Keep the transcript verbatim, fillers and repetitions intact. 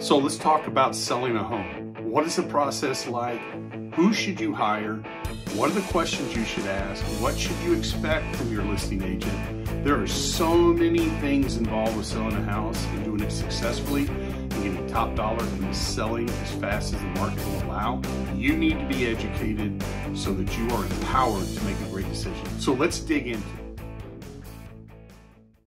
So let's talk about selling a home. What is the process like? Who should you hire? What are the questions you should ask? What should you expect from your listing agent? There are so many things involved with selling a house and doing it successfully and getting top dollar and selling as fast as the market will allow. You need to be educated so that you are empowered to make a great decision. So let's dig into it.